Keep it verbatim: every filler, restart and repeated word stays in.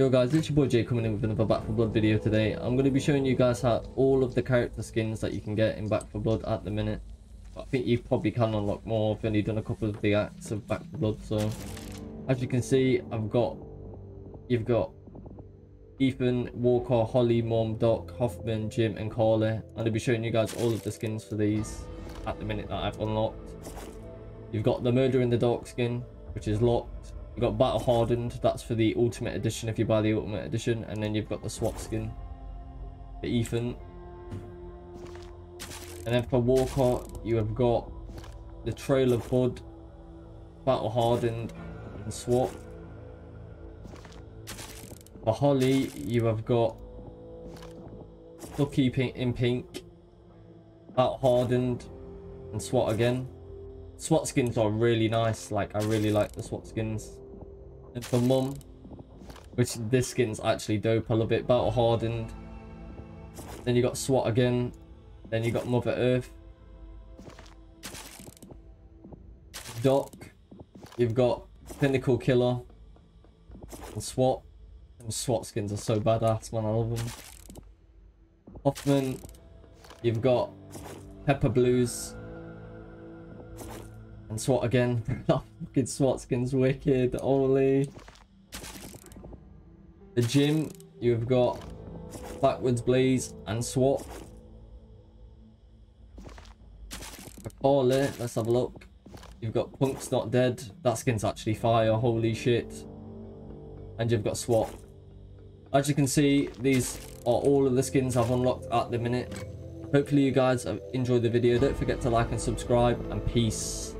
Yo guys, it's your boy Jay coming in with another Back four Blood video today. I'm going to be showing you guys how all of the character skins that you can get in Back four Blood at the minute. I think you probably can unlock more. I've only done a couple of the acts of Back four Blood. So as you can see, I've got, you've got Ethan Walker, Holly, Mom, Doc, Hoffman, Jim and Carly. I'm going to be showing you guys all of the skins for these at the minute that I've unlocked. You've got the Murder in the Dark skin, which is locked. You've got Battle Hardened, that's for the Ultimate Edition if you buy the Ultimate Edition. And then you've got the Swap skin for Ethan. And then for Walker, you have got the Trail of Bud, Battle Hardened and Swap. For Holly, you have got Stucky Pink in Pink, Battle Hardened and Swap again. SWAT skins are really nice, like I really like the SWAT skins. And for Mum, which this skin's actually dope, I love it. Battle Hardened, then you got SWAT again, then you got Mother Earth. Doc, you've got Pinnacle Killer and SWAT. And SWAT skins are so badass, man, I love them. Hoffman, you've got Pepper Blues and SWAT again. That fucking SWAT skin's wicked. Holy. The Jim, you've got Backwoods Blaze and SWAT. For Carly, let's have a look. You've got Punks Not Dead. That skin's actually fire. Holy shit. And you've got SWAT. As you can see, these are all of the skins I've unlocked at the minute. Hopefully you guys have enjoyed the video. Don't forget to like and subscribe. And peace.